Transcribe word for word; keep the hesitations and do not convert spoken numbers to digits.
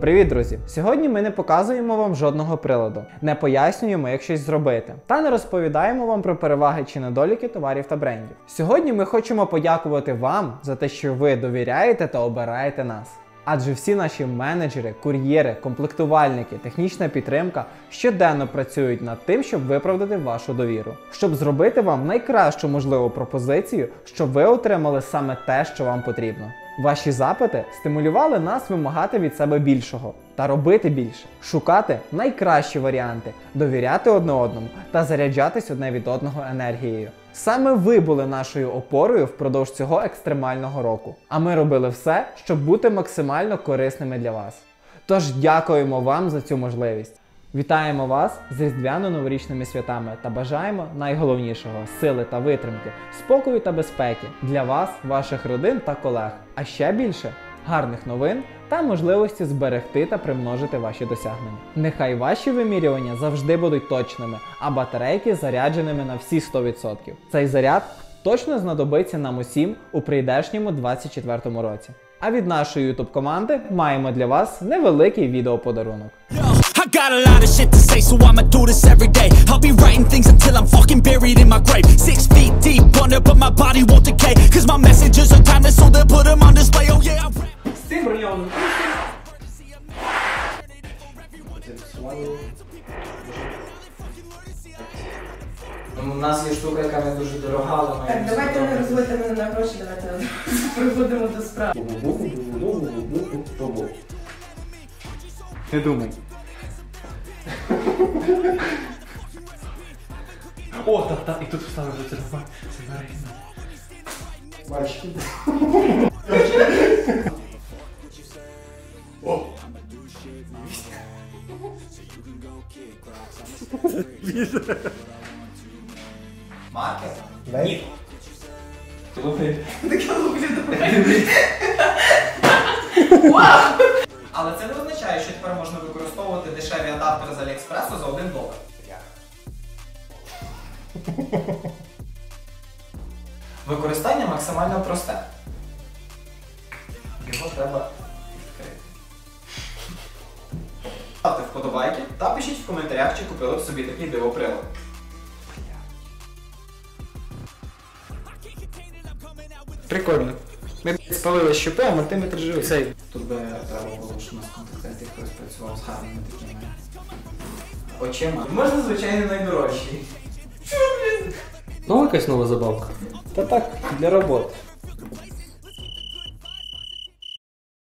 Привіт, друзі! Сьогодні ми не показуємо вам жодного приладу, не пояснюємо, як щось зробити, та не розповідаємо вам про переваги чи недоліки товарів та брендів. Сьогодні ми хочемо подякувати вам за те, що ви довіряєте та обираєте нас. Адже всі наші менеджери, кур'єри, комплектувальники, технічна підтримка щоденно працюють над тим, щоб виправдати вашу довіру. Щоб зробити вам найкращу можливу пропозицію, щоб ви отримали саме те, що вам потрібно. Ваші запити стимулювали нас вимагати від себе більшого та робити більше, шукати найкращі варіанти, довіряти одне одному та заряджатись одне від одного енергією. Саме ви були нашою опорою впродовж цього екстремального року, а ми робили все, щоб бути максимально корисними для вас. Тож дякуємо вам за цю можливість. Вітаємо вас з різдвяно-новорічними святами та бажаємо найголовнішого – сили та витримки, спокою та безпеки для вас, ваших родин та колег. А ще більше – гарних новин та можливості зберегти та примножити ваші досягнення. Нехай ваші вимірювання завжди будуть точними, а батарейки зарядженими на всі сто відсотків. Цей заряд точно знадобиться нам усім у прийдешньому двадцять четвертому році. А від нашої YouTube команди маємо для вас невеликий відеоподарунок. I got a lot of shit to say, so I'ma do this every day. I'll be writing things until I'm fucking buried in my grave. Six feet deep under, but my body won't decay. Cause my messages are timeless, so they'll put them on display. Oh yeah, I'm rapping. Stay brilliant. У нас є штука, яка не дуже дорога, але... Так, давайте не розводьте мене на гроші, давайте приходимо до справи. Не думай. О, так, так, і тут вставив до телефон. Це нарізно. Бачки. О! Віжа. Маркер? Ні. Лупи. Таке луплі добре. Вау! Але це не означає, що тепер можна використовувати дешеві адаптери з Аліекспресу за один долар. Використання максимально просте. Його треба відкрити. Ставте вподобайки та пишіть в коментарях, чи купили б собі такий дивоприлад. Прикольно. Ми спалили щепи, а мультиметр живий. Цей. Тут би треба було, що у нас контакт хтось працював з гарними такими очима. Можна, звичайно, найдорожчий. Ну, якась нова забавка. Та так, для роботи.